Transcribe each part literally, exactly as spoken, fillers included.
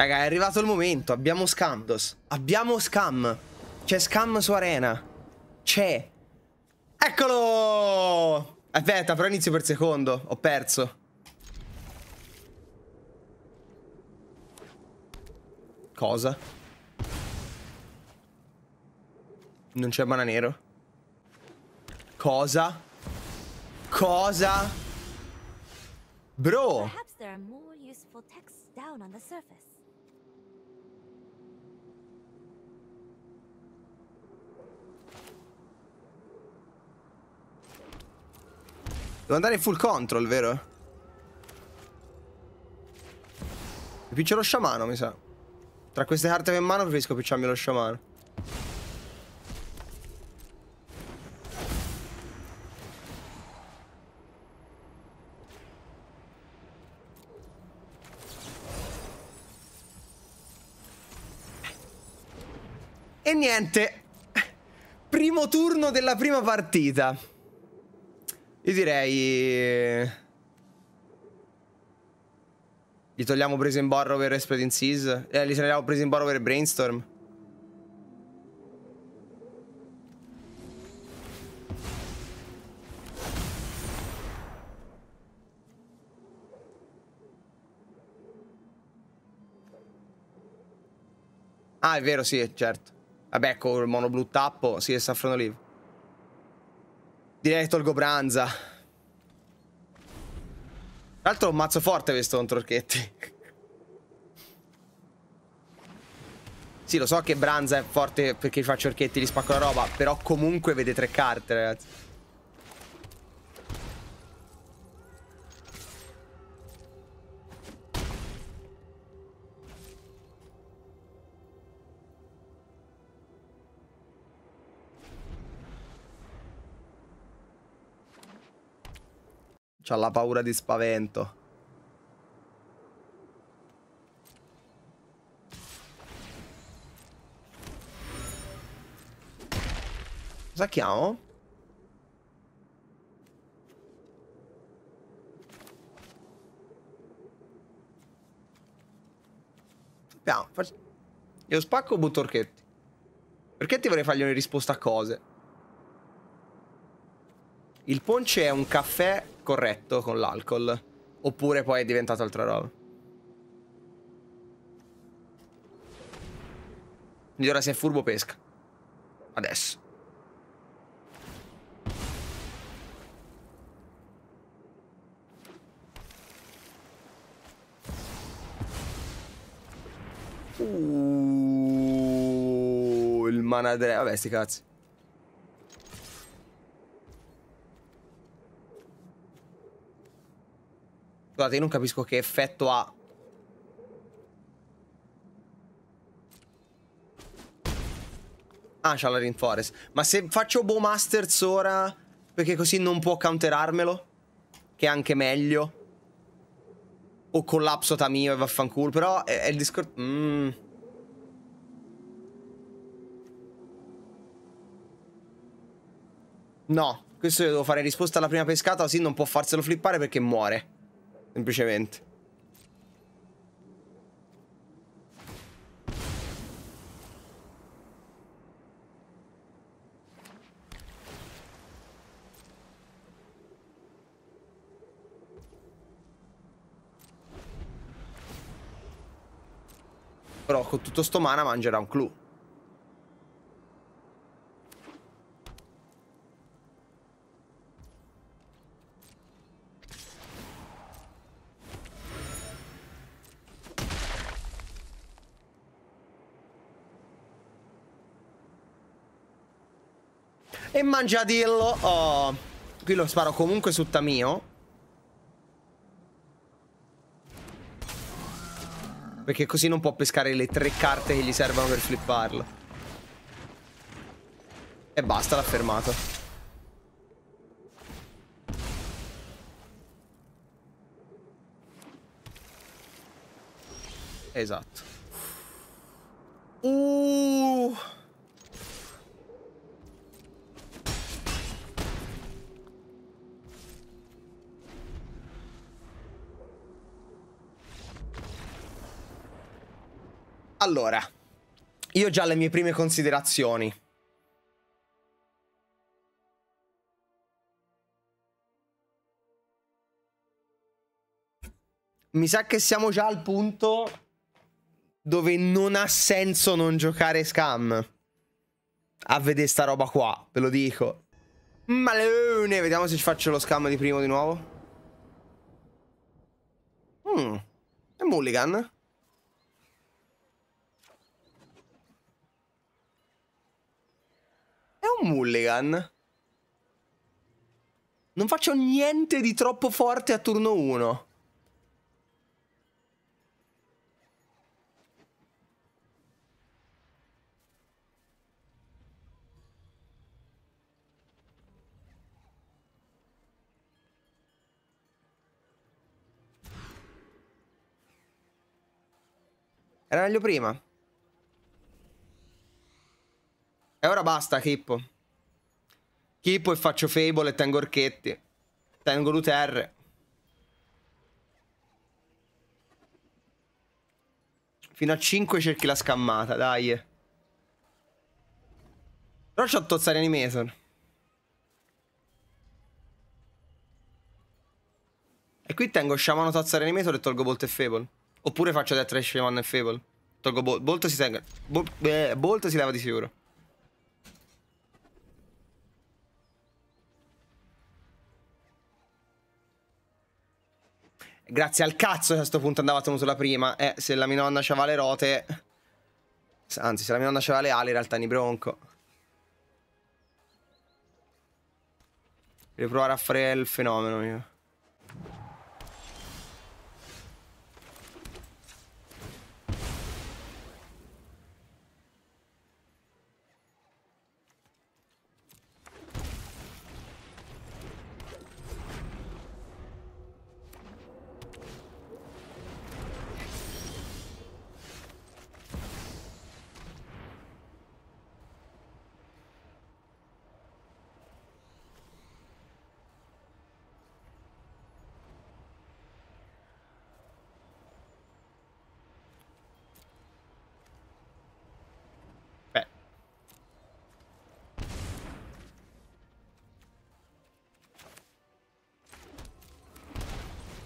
Raga, è arrivato il momento. Abbiamo Scamdos. Abbiamo Scam. C'è Scam su Arena. C'è. Eccolo! Aspetta, però inizio per secondo. Ho perso. Cosa? Non c'è mana nero. Cosa? Cosa? Bro! Devo andare in full control, vero? Mi piccio lo sciamano, mi sa. Tra queste carte che ho in mano preferisco picciarmi lo sciamano. E niente. Primo turno della prima partita. Io direi... Gli togliamo Presa in Bar over Spread in Seas. Eh, gli togliamo Presa in Bar over Brainstorm. Ah, è vero, sì, certo. Vabbè, con il mono blu tappo, sì, è Saffron Olive. Direi che tolgo Branza. Tra l'altro un mazzo forte questo contro Orchetti. Sì, lo so che Branza è forte perché faccio Orchetti, gli spacco la roba, però comunque vede tre carte, ragazzi. C'ha la paura di spavento. Cosa chiamo? Sappiamo. Faccio... Io spacco o butto Orchetti? Perché ti vorrei fargli una risposta a cose? Il ponce è un caffè corretto con l'alcol, oppure poi è diventato altra roba. Quindi ora se è furbo pesca. Adesso. Uh, il manadre... Vabbè, sti cazzi. Guardate, io non capisco che effetto ha. Ah, c'ha la Rainforest. Ma se faccio Bowmasters ora, perché così non può counterarmelo, che è anche meglio. O collapso Tamio e vaffanculo. Però è, è il discorso. Mm. No, questo io devo fare risposta alla prima pescata. Così non può farselo flippare perché muore. Semplicemente. Però con tutto sto mana mangerà un clou. E mangiadillo. Oh. Qui lo sparo comunque su Tamio, perché così non può pescare le tre carte che gli servono per flipparlo. E basta, l'ha fermato. Esatto. Uh. Allora, io ho già le mie prime considerazioni. Mi sa che siamo già al punto dove non ha senso non giocare Scam. A vedere sta roba qua, ve lo dico. Malone, vediamo se ci faccio lo Scam di primo di nuovo. Mm, è mulligan. È un mulligan. Non faccio niente di troppo forte a turno uno. Era meglio prima. E ora basta, Kippo. Kippo e faccio Fable e tengo Orchetti. Tengo l'U T R. Fino a cinque cerchi la scammata, dai. Però c'ho Tozzare Animator. E qui tengo Sciamano, Tozzare Animator e tolgo Bolt e Fable. Oppure faccio Deathrite Shaman e Fable. Tolgo Bolt. Bolt si tenga. Bolt, eh, Bolt si leva di sicuro. Grazie al cazzo che a sto punto andava tenuto la prima. Eh, se la mia nonna c'aveva le rote. Anzi, se la mia nonna c'aveva le ali, in realtà ni bronco. Devo provare a fare il fenomeno io.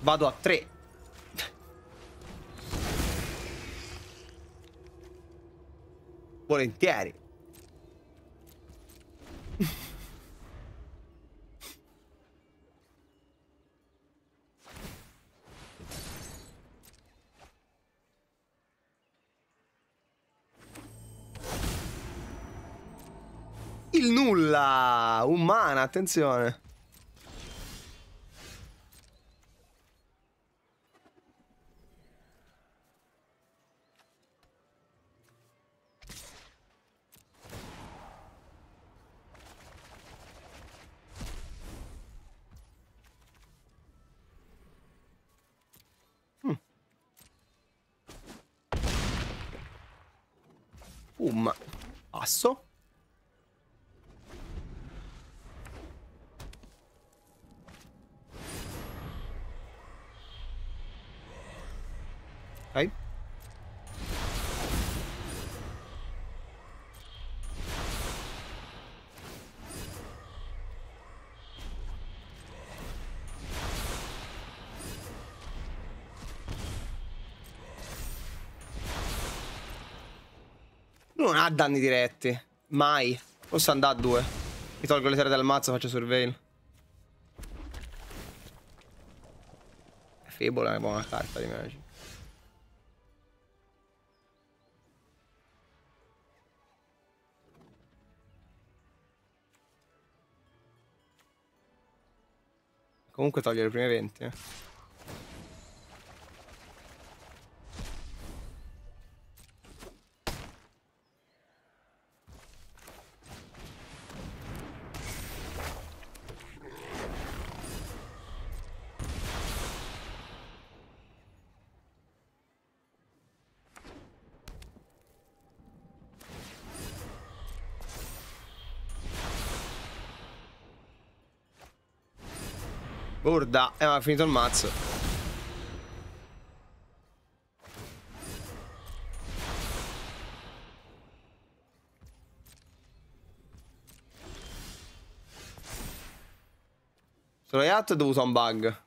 Vado a tre. Volentieri. Il nulla umana, attenzione. Um, passo. Ok. Non ha danni diretti. Mai. Posso andare a due. Mi tolgo le terre dal mazzo, faccio surveil. Fable è una buona carta di Magic. Comunque toglie le prime venti, eh. Borda, eh, ma ha finito il mazzo. Troiat è dovuto a un bug.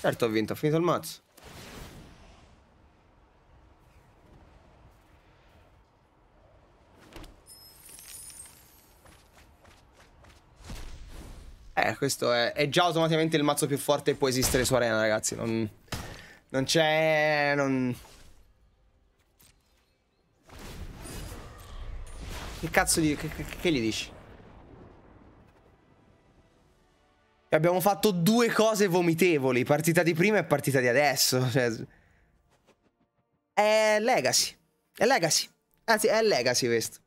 Certo ho vinto, ho finito il mazzo. Eh, questo è, è già automaticamente il mazzo più forte che può esistere su Arena, ragazzi. Non, non c'è... Non... Che cazzo di... Che, che, che gli dici? Abbiamo fatto due cose vomitevoli. Partita di prima e partita di adesso. Cioè... È Legacy. È Legacy. Anzi, è Legacy questo.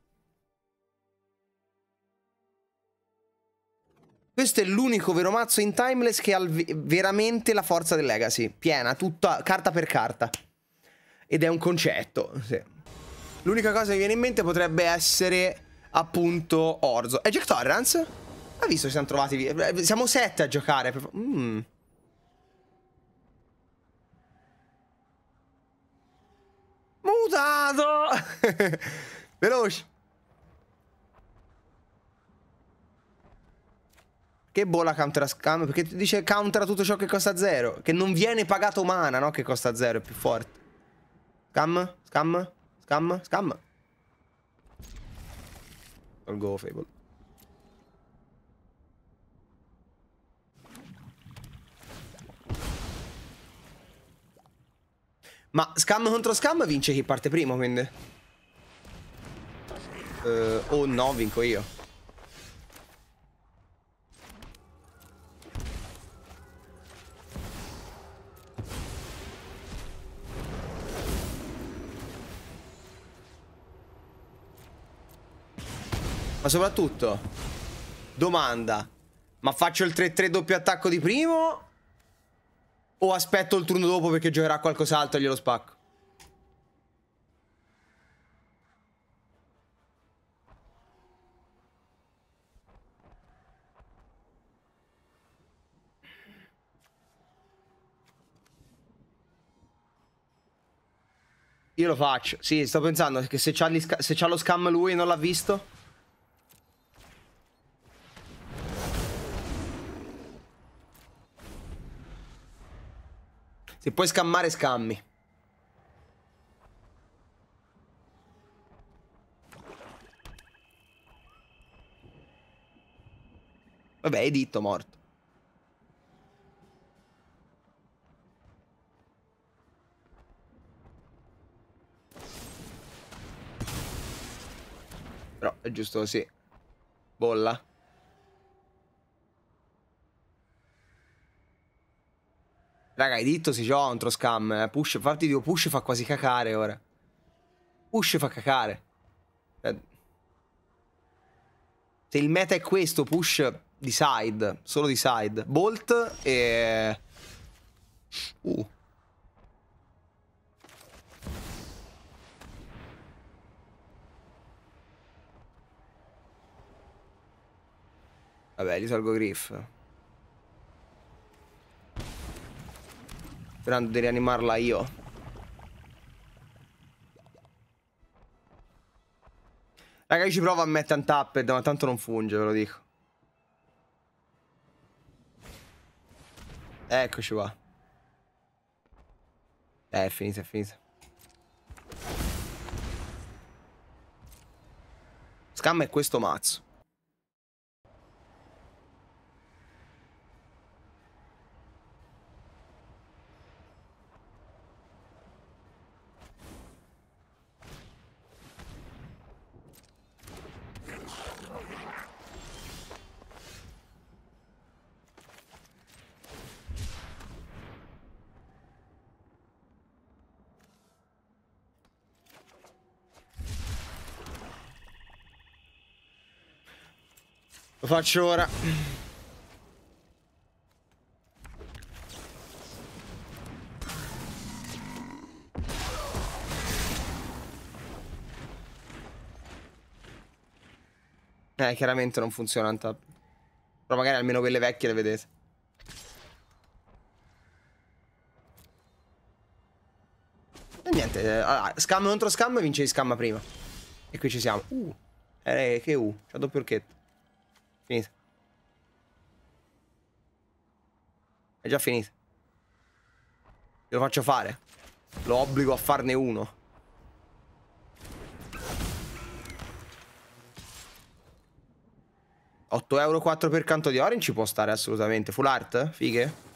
Questo è l'unico vero mazzo in Timeless che ha veramente la forza del Legacy. Piena, tutta, carta per carta. Ed è un concetto, sì. L'unica cosa che mi viene in mente potrebbe essere, appunto, Orzo. E Jack Torrance? Ha visto che siamo trovati... Siamo sette a giocare. Mm. Mutato! Veloce! Che bolla counter a scam? Perché ti dice counter a tutto ciò che costa zero. Che non viene pagato mana, no? Che costa zero, è più forte. Scam? Scam? Scam? Scam? Col go Fable. Ma scam contro scam vince chi parte primo, quindi. Uh, oh no, vinco io. Ma soprattutto, domanda, ma faccio il tre tre doppio attacco di primo o aspetto il turno dopo perché giocherà qualcos'altro e glielo spacco? Io lo faccio, sì, sto pensando che se c'ha se lo scam lui e non l'ha visto... Se puoi scammare, scammi. Vabbè, editto morto. Però è giusto così. Bolla. Raga, hai detto si gioca contro scam, eh. Push, infatti dico push fa quasi cacare ora. Push fa cacare. Eh. Se il meta è questo, push di side, solo di side. Bolt e... Uh. Vabbè, gli tolgo Griff. Sperando di rianimarla io. Raga, io ci provo a mettere un tapped, ma tanto non funge, ve lo dico. Eccoci qua. Eh, è finita, è finita. Scam è questo mazzo. Lo faccio ora. Eh, chiaramente non funziona un tab. Però magari almeno quelle vecchie le vedete. E niente, allora, scam contro scam vince di scamma prima. E qui ci siamo. Uh. Eh, che U, c'ha doppio orchetto. Finita. È già finita. Glielo faccio fare. Lo obbligo a farne uno. otto euro quattro per canto di Orin ci può stare assolutamente. Full art? Fighe.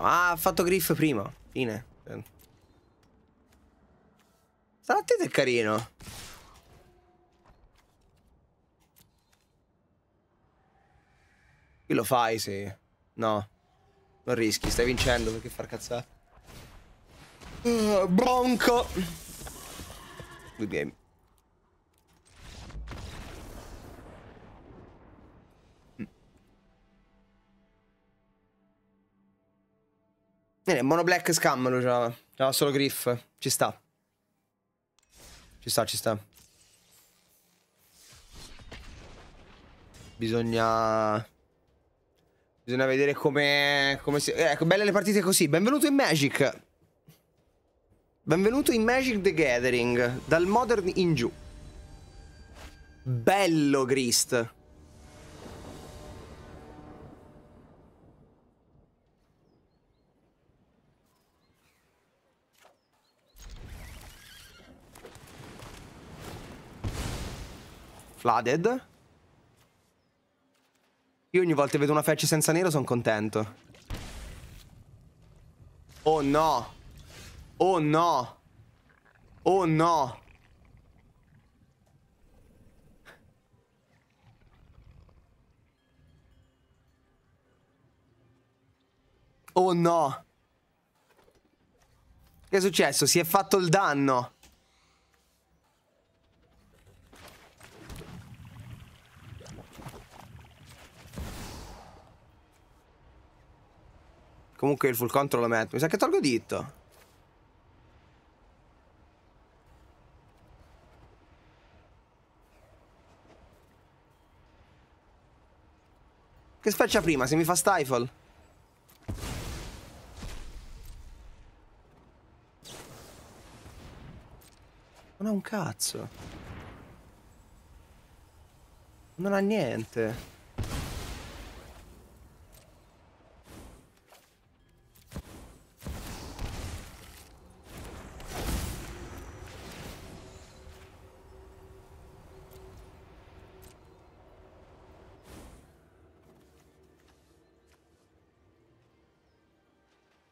Ah, ha fatto Griff prima. Fine. Sarà attento, è carino. Qui lo fai, sì. No. Non rischi, stai vincendo, perché far cazzare. Uh, bronco. Good game. Mono black scam lo c'aveva. C'aveva solo Griff. Ci sta. Ci sta, ci sta. Bisogna... Bisogna vedere come... come si... Ecco, belle le partite così. Benvenuto in Magic. Benvenuto in Magic the Gathering. Dal Modern in giù. Bello Grist. Flooded. Io ogni volta che vedo una fetch senza nero sono contento. Oh no. Oh no. Oh no. Oh no. Che è successo? Si è fatto il danno. Comunque il full control lo metto. Mi sa che tolgo dito. Che specie prima? Se mi fa stifle. Non ha un cazzo. Non ha niente.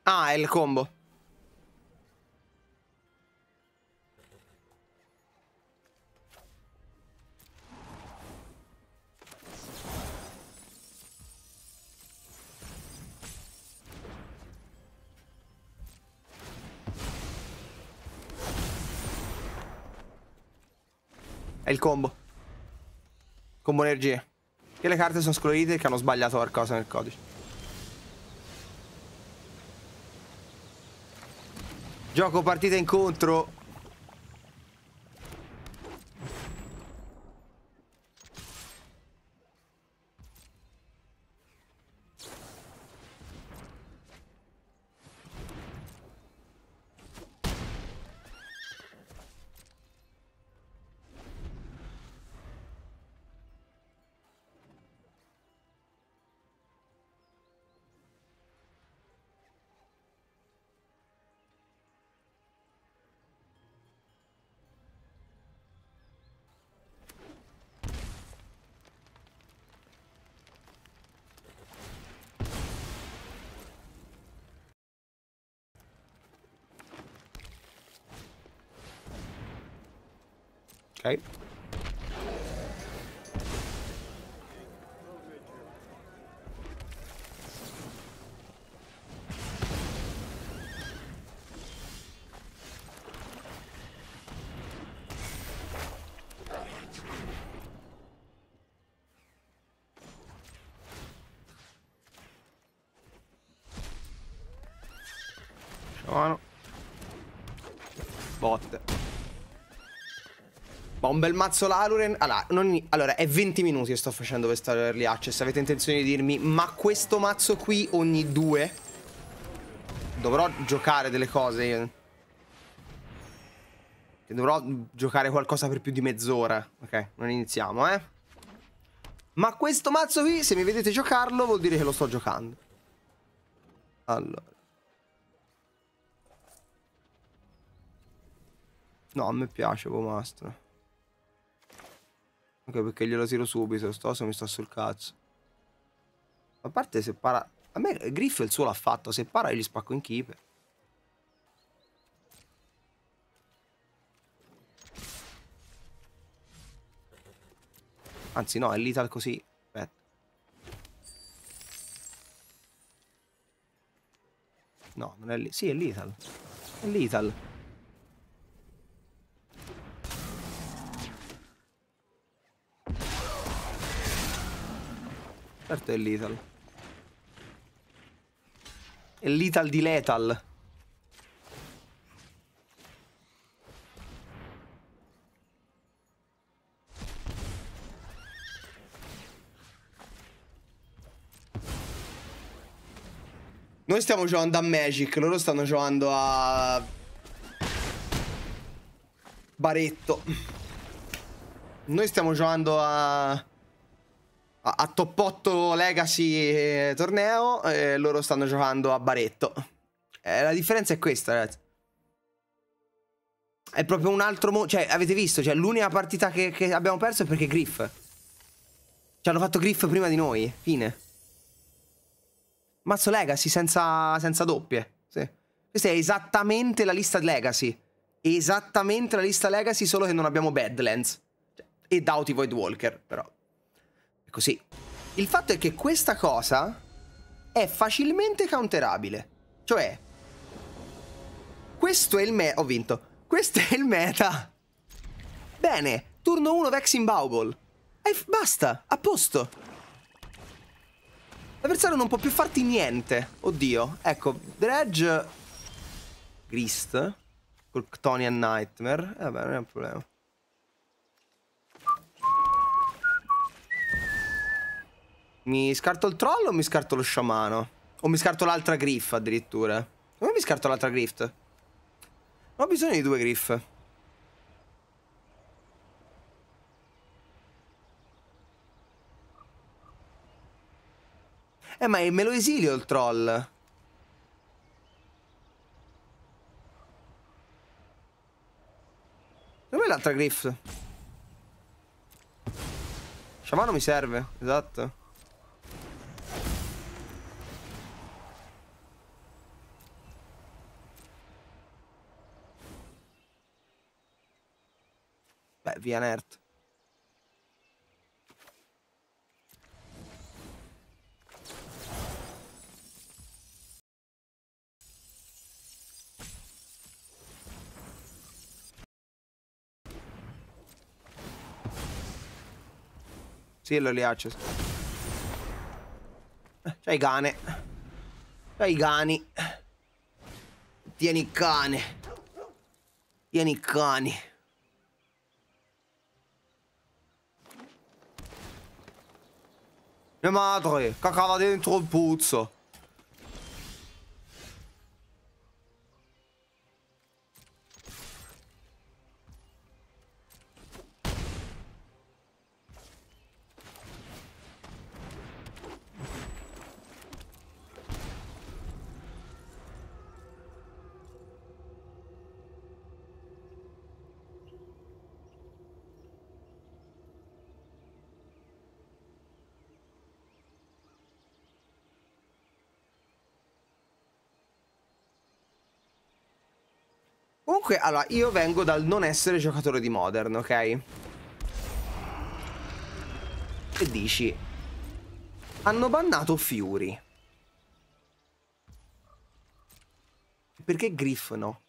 Ah, è il combo. È il combo. Combo energie. Che le carte sono scolorite che hanno sbagliato qualcosa nel codice. Gioco partita incontro. Ok. mano. Botte. Ma un bel mazzo l'Aluren. Allora, non... allora, è venti minuti che sto facendo questa early access. Avete intenzione di dirmi, ma questo mazzo qui ogni due? Dovrò giocare delle cose io. Dovrò giocare qualcosa per più di mezz'ora. Ok, non iniziamo, eh. Ma questo mazzo qui, se mi vedete giocarlo, vuol dire che lo sto giocando. Allora. No, a me piace Bowmaster. Ok, perché glielo tiro subito. Sto se mi sto sul cazzo. A parte se para... A me Griff il suo l'ha fatto. Se para io gli spacco in keeper. Anzi no, è l'ital così. Aspetta. No, non è lì. Sì, è l'ital. È l'ital. Certo è l'ital. È l'ital di lethal. Noi stiamo giocando a Magic, loro stanno giocando a Baretto. Noi stiamo giocando a a, a Top otto Legacy eh, torneo e loro stanno giocando a Baretto. Eh, la differenza è questa, ragazzi. È proprio un altro mo... Cioè, avete visto? Cioè, l'unica partita che, che abbiamo perso è perché Griff. Ci hanno fatto Griff prima di noi. Fine. Mazzo Legacy senza, senza doppie. Sì. Questa è esattamente la lista Legacy. Esattamente la lista Legacy, solo che non abbiamo Badlands. E Doughty Void Walker, però. È così. Il fatto è che questa cosa è facilmente counterabile. Cioè, questo è il meta. Ho vinto. Questo è il meta. Bene. Turno uno Vexing Bauble. E basta. A posto. L'avversario non può più farti niente. Oddio. Ecco, Dredge. Grist. Col Ctonian Nightmare. Eh vabbè, non è un problema. Mi scarto il troll o mi scarto lo sciamano? O mi scarto l'altra griff addirittura? Come mi scarto l'altra griff? Non ho bisogno di due griff. Eh, ma me lo esilio il troll. Dov'è l'altra griff? Sciamano mi serve, esatto. Beh, via Nerd. Sì, lo li access. C'hai i cane. C'hai i cani. Tieni cane. Tieni cani. Mia madre cacava dentro il puzzo. Comunque, allora, io vengo dal non essere giocatore di Modern, ok? E dici, hanno bannato Fury. Perché Griff no?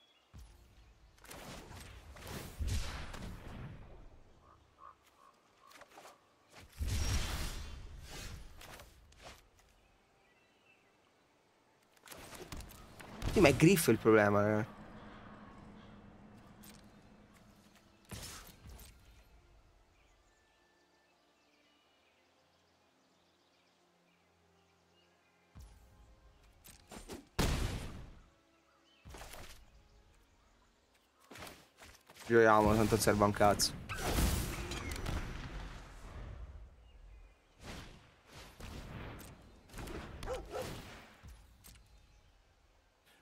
Sì, ma è Griff il problema, ragazzi. Gioiamo, tanto serve un cazzo.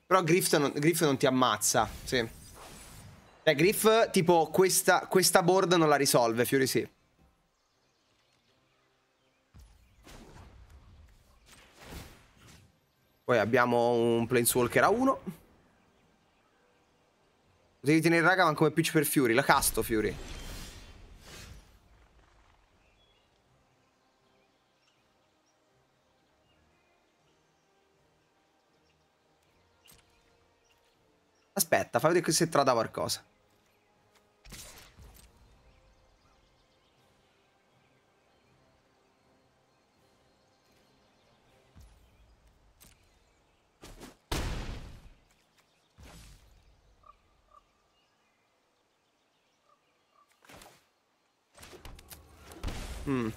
Però Griff non, Griff non ti ammazza, sì. Cioè Griff tipo questa, questa board non la risolve, Fury sì. Poi abbiamo un Planeswalker a uno. Devi tenere raga, ma come pitch per Fury. La casto Fury. Aspetta, fammi vedere se trada qualcosa. Mm.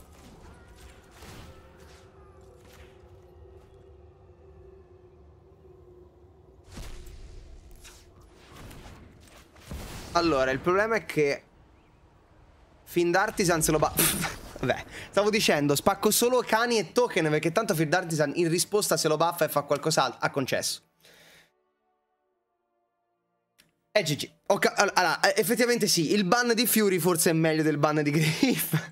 Allora, il problema è che Fiend Artisan se lo ba... Vabbè, stavo dicendo, spacco solo cani e token, perché tanto Fiend Artisan in risposta se lo buffa e fa qualcos'altro. Ha concesso. E G G. Okay, allora, effettivamente sì, il ban di Fury forse è meglio del ban di Griff.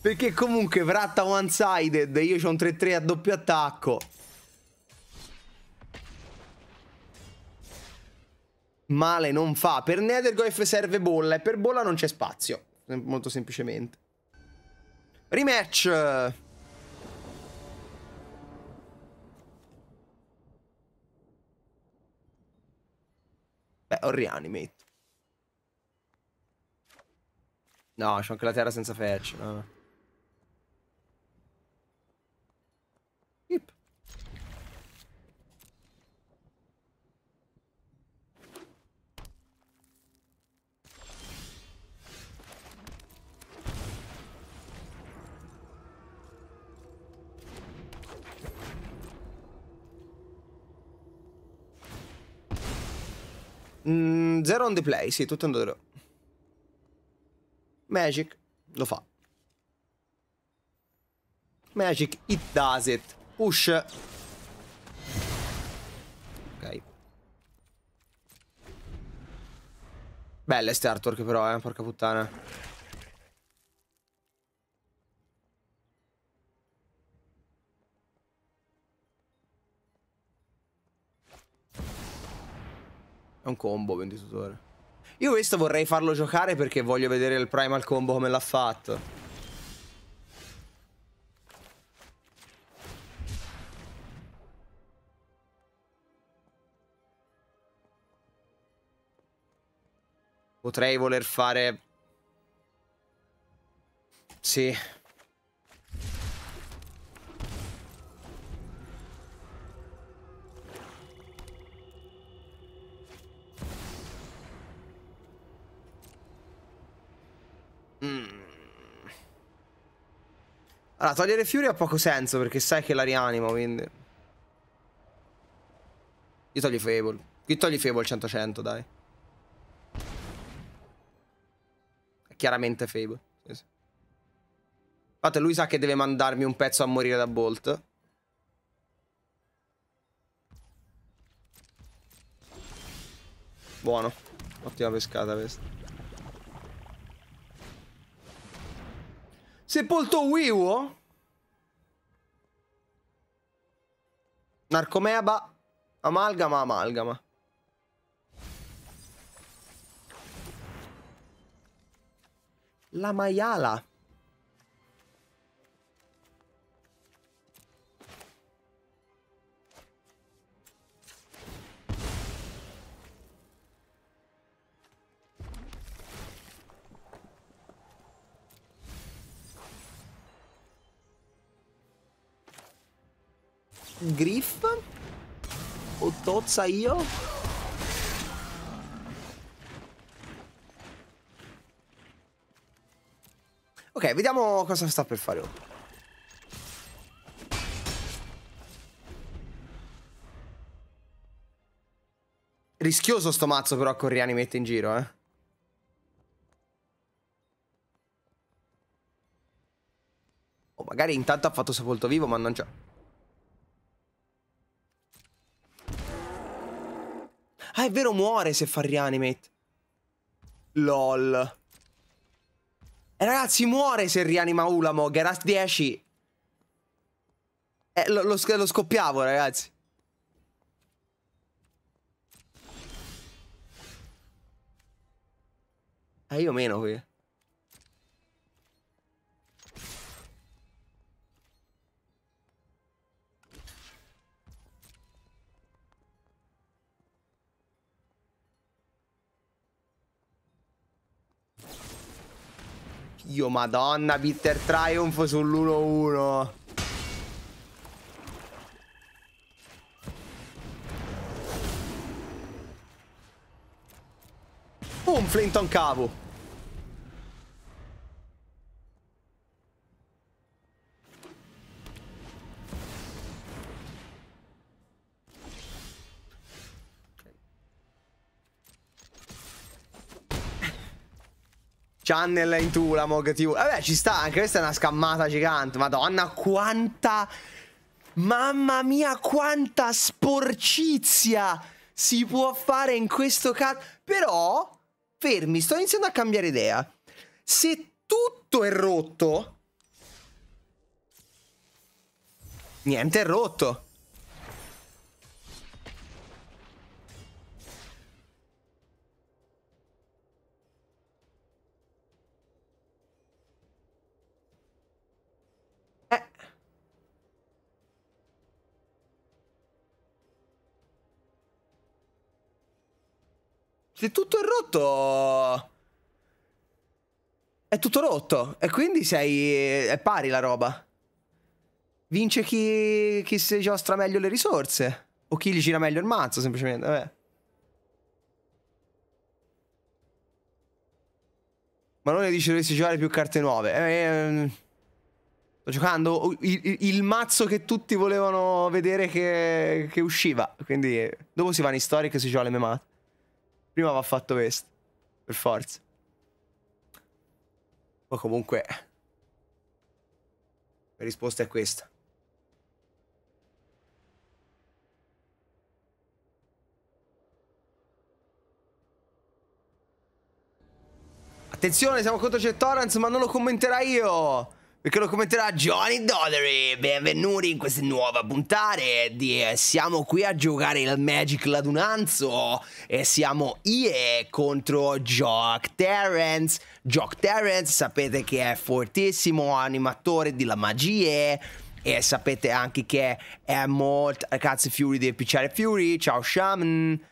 Perché comunque Vratta one sided, io c'ho un tre tre a doppio attacco. Male non fa. Per Nether Goif serve bolla e per bolla non c'è spazio. Molto semplicemente. Rematch. Beh, ho rianimate. No, c'ho anche la terra senza fetch. No. Mm, zero on the play, sì, tutto andrò. Magic lo fa. Magic it does it. Push. Ok. Belle ste artwork però, eh, porca puttana. È un combo venditore. Io questo vorrei farlo giocare perché voglio vedere il primal combo come l'ha fatto. Potrei voler fare... Sì. Allora, togliere Fury ha poco senso perché sai che la rianimo, quindi... Io togli Fable. Io togli Fable cento cento, dai. È chiaramente Fable. Sì, sì. Infatti lui sa che deve mandarmi un pezzo a morire da Bolt. Buono. Ottima pescata questa. Sepolto Wiwo. Narcomeba. Amalgama, amalgama. La maiala. Griff o Tozza io? Ok, vediamo cosa sta per fare. Rischioso sto mazzo però con rianimette in giro, eh. O oh, magari intanto ha fatto sepolto vivo, ma non c'è. Ah, è vero, muore se fa rianimate. LOL. Eh, ragazzi, muore se rianima Ulamog. Era dieci. Eh, lo, lo, lo scoppiavo, ragazzi. Eh, io meno qui. Io, madonna, Bitter Triumph sull'uno uno. Oh, un Flinton cavo. Channel in Ulamog tivù. Vabbè, ci sta, anche questa è una scammata gigante. Madonna, quanta... Mamma mia, quanta sporcizia si può fare in questo caso. Però, fermi, sto iniziando a cambiare idea. Se tutto è rotto... Niente è rotto. Se tutto è rotto, è tutto rotto. E quindi sei... è pari la roba. Vince chi, chi si giostra meglio le risorse. O chi gli gira meglio il mazzo, semplicemente. Vabbè. Ma non ne dice dovessi giocare più carte nuove. Eh, sto giocando il, il, il mazzo che tutti volevano vedere che, che usciva. Quindi dopo si va in storia che si gioca le mie mazze. Prima va fatto questo, per forza. Ma comunque, la risposta è questa. Attenzione, siamo contro Jack Torrance, ma non lo commenterà io, perché lo commenterà Johnny Dolly. Benvenuti in questa nuova puntata di Siamo qui a giocare il Magic Ladunanzo. E siamo I E contro Jack Torrance. Jack Torrance sapete che è fortissimo animatore della magia. E sapete anche che è molto... Ragazzi, Fury deve picciare Fury. Ciao Shaman.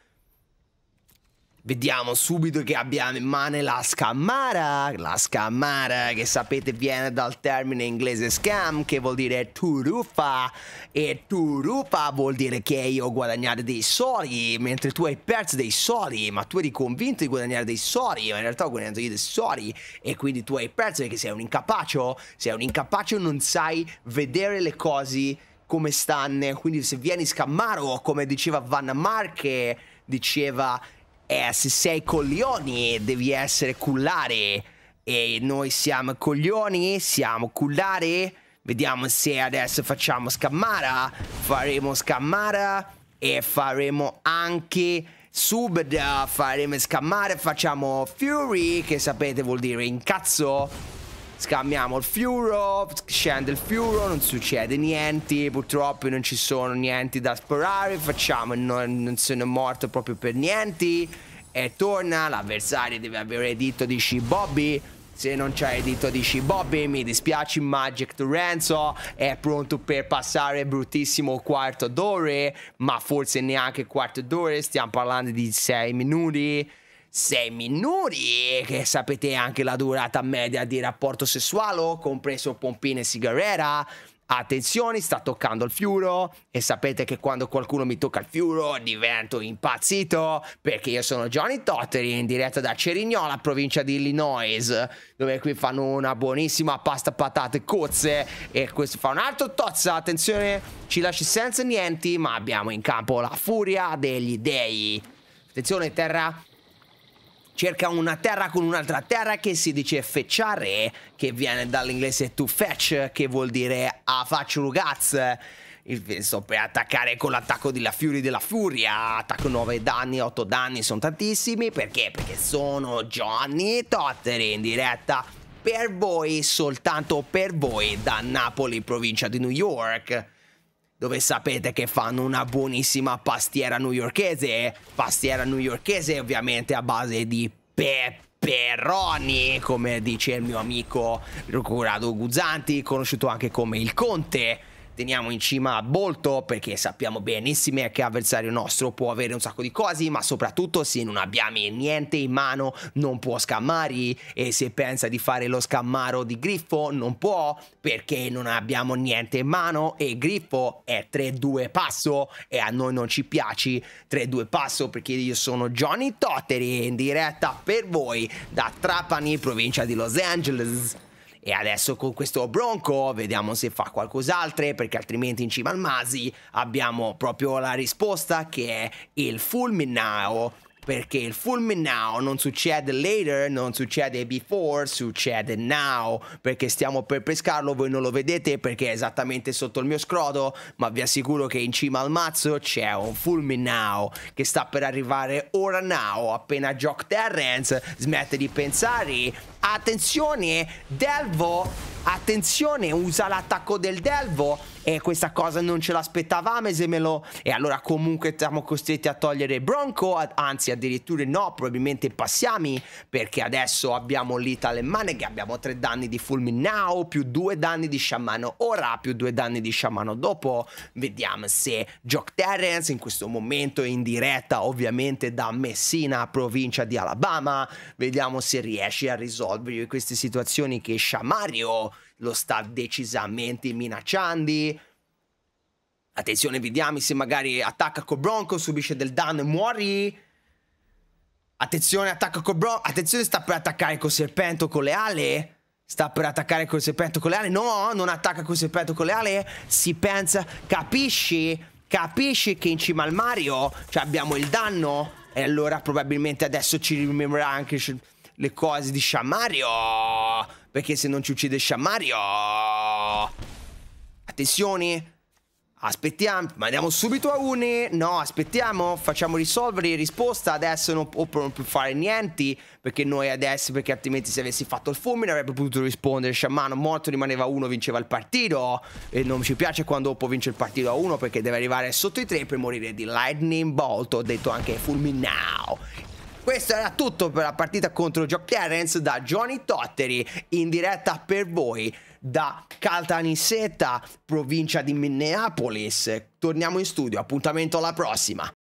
Vediamo subito che abbiamo in mano la scammara. La scammara che sapete viene dal termine inglese scam, che vuol dire turuffa. E turuffa vuol dire che io ho guadagnato dei soldi mentre tu hai perso dei soldi. Ma tu eri convinto di guadagnare dei soldi, ma in realtà ho guadagnato io dei soldi. E quindi tu hai perso perché sei un incapace. Sei un incapace, non sai vedere le cose come stanno. Quindi se vieni scammaro, come diceva Vanna Marche, diceva... Eh, se sei coglioni devi essere cullare. E noi siamo coglioni, siamo cullare. Vediamo se adesso facciamo scammara. Faremo scammara. E faremo anche subito. Faremo scammare. Facciamo Fury, che sapete vuol dire incazzo. Scambiamo il Furo. Scende il Furo. Non succede niente. Purtroppo non ci sono niente da sparare. Facciamo. Non, non sono morto proprio per niente. E torna. L'avversario deve avere dito di Shibobi. Se non c'è dito di Shibobi, mi dispiace. Magic Torrance è pronto per passare bruttissimo quarto d'ore. Ma forse neanche quarto d'ore. Stiamo parlando di sei minuti. sei minuti, che sapete anche la durata media di rapporto sessuale, compreso pompine e sigaretta. Attenzione, sta toccando il Fiuro. E sapete che quando qualcuno mi tocca il Fiuro divento impazzito, perché io sono Johnny Tottery, in diretta da Cerignola, provincia di Illinois, dove qui fanno una buonissima pasta patate cozze. E questo fa un altro tozza. Attenzione, ci lasci senza niente, ma abbiamo in campo la furia degli dei. Attenzione, terra. Cerca una terra con un'altra terra, che si dice fecciare, che viene dall'inglese to fetch, che vuol dire a faccio ragazzi. Il penso per attaccare con l'attacco della Fury della Furia. Attacco nove danni, otto danni, sono tantissimi. Perché? Perché sono Johnny Tottery in diretta per voi, soltanto per voi, da Napoli, provincia di New York, dove sapete che fanno una buonissima pastiera newyorkese. Pastiera newyorkese ovviamente a base di peperoni, come dice il mio amico Riccardo Guzzanti, conosciuto anche come il Conte. Teniamo in cima a Bolto, perché sappiamo benissimo che avversario nostro può avere un sacco di cose, ma soprattutto se non abbiamo niente in mano non può scammare, e se pensa di fare lo scammaro di Griffo non può, perché non abbiamo niente in mano e Griffo è tre due passo e a noi non ci piace tre due passo, perché io sono Johnny Tottery in diretta per voi da Trapani, provincia di Los Angeles. E adesso con questo Bronco vediamo se fa qualcos'altro, perché altrimenti in cima al Masi abbiamo proprio la risposta, che è il Fulminau. Perché il Fulminau non succede later, non succede before, succede now. Perché stiamo per pescarlo, voi non lo vedete perché è esattamente sotto il mio scroto, ma vi assicuro che in cima al mazzo c'è un Fulminau che sta per arrivare ora now. Appena Jack Torrance smette di pensare... Attenzione, Delvo, attenzione, usa l'attacco del Delvo, e questa cosa non ce l'aspettavamo, esemelo. E allora comunque siamo costretti a togliere Bronco, anzi addirittura no, probabilmente passiamo, perché adesso abbiamo l'Italemane, che abbiamo tre danni di Fulminau, più due danni di sciamano ora, più due danni di sciamano dopo. Vediamo se Jack Torrance in questo momento è in diretta, ovviamente da Messina, provincia di Alabama, vediamo se riesce a risolvere queste situazioni che Shamario lo sta decisamente minacciando. Attenzione, vediamo se magari attacca col Bronco, subisce del danno e muori. Attenzione, attacca col Bronco. Attenzione, sta per attaccare col serpento con le ali. Sta per attaccare col serpento con le ali. No, non attacca col serpento con le ali. Si pensa, capisci? Capisci che in cima al Mario cioè abbiamo il danno? E allora probabilmente adesso ci rimemorerà anche le cose di Shamario, perché se non ci uccide Shamario... Attenzione, aspettiamo, mandiamo subito a Uni. No, aspettiamo, facciamo risolvere risposta. Adesso non può più fare niente, perché noi adesso, perché altrimenti se avessi fatto il fulmine avrebbe potuto rispondere sciamano morto, rimaneva uno, vinceva il partito, e non ci piace quando dopo vince il partito a uno, perché deve arrivare sotto i tre per morire di Lightning Bolt, ho detto anche Fulminau. Questo era tutto per la partita contro Jack Torrance da Johnny Tottery in diretta per voi da Caltanissetta, provincia di Minneapolis. Torniamo in studio, appuntamento alla prossima.